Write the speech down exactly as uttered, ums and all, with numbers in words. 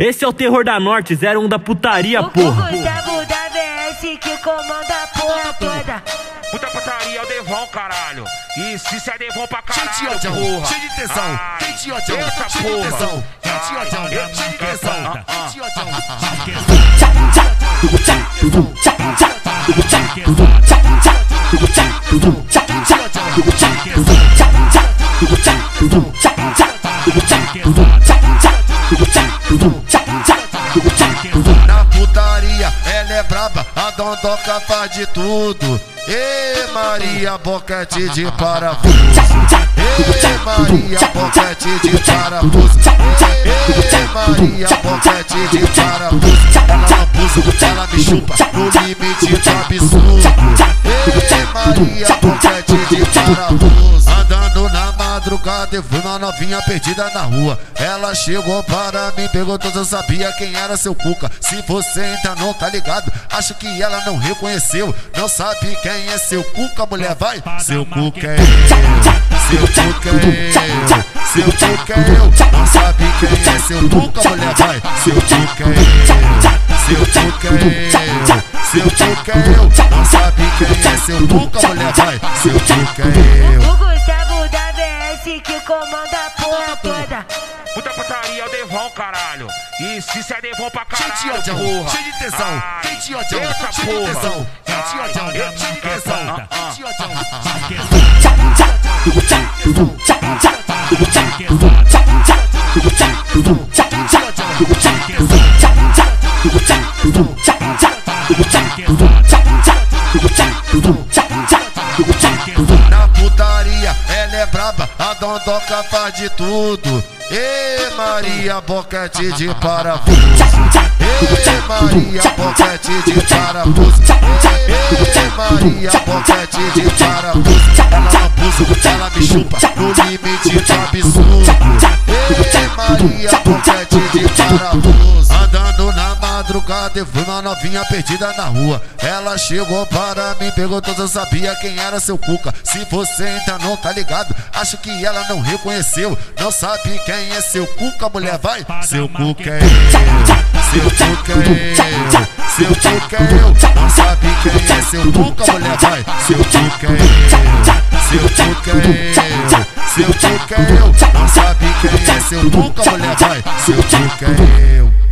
Esse é o terror da Norte, zero um da putaria, porra. O Gustavo da V S que comanda a porra toda. Puta putaria é o Devon, caralho. Isso, isso é Devon pra caralho, cheio de ódio, cheio de tesão, cheio de ódio, cheio de tesão, cheio de tesão, cheio de tesão. Na putaria ela é braba, a dondoca faz de tudo. Ê Maria Boquete de parafuso, ê Maria Boquete de parafuso, ê Maria Boquete de parafuso. Ela abusa, ela me chupa no limite do absurdo. Ê Maria Boquete de parafuso. Andando na madrugada eu fui uma novinha perdida na rua. Ela chegou para mim, perguntou se eu sabia quem era seu Cuca. Se você ainda não tá ligado, acho que ela não reconheceu. Não sabe quem é seu Cuca, mulher, vai. Seu Cuca é eu, seu Cuca é eu, seu Cuca é eu. Não sabe quem é seu Cuca, mulher, vai. Seu Cuca é eu, seu Cuca é eu, seu Cuca é eu. Não sabe quem é seu Cuca, mulher, vai. Seu Cuca é eu. O Gustavo da V S que comanda a porra toda. Puta putaria é o Devon, caralho. Isso, isso é Devon pra caralho, cheio de ódio, cheio de tesão, cheio de ódio, cheio de tesão, cheio de tesão, cheio de tesão. Na putaria ela é braba, a dondoca faz de tudo. Ê Maria Boquete de parafuso, ê Maria Boquete de parafuso, ê Maria Boquete de parafuso. Ela abusa, ela me chupa no limite do absurdo. Ê Maria Boquete de parafuso. Andando na madrugada eu fui uma novinha perdida na rua. Ela chegou para mim, perguntou se eu sabia quem era seu Cuca. Se você ainda não tá ligado, acho que ela não reconheceu. Não sabe quem Quem é seu Cuca, mulher, vai? Seu Cuca é eu, seu Cuca é eu, seu Cuca é eu. Não sabe quem é seu Cuca, mulher, vai? Seu Cuca é eu, seu Cuca é eu, seu Cuca é eu. Não sabe quem é seu Cuca, mulher, vai? Seu Cuca é eu.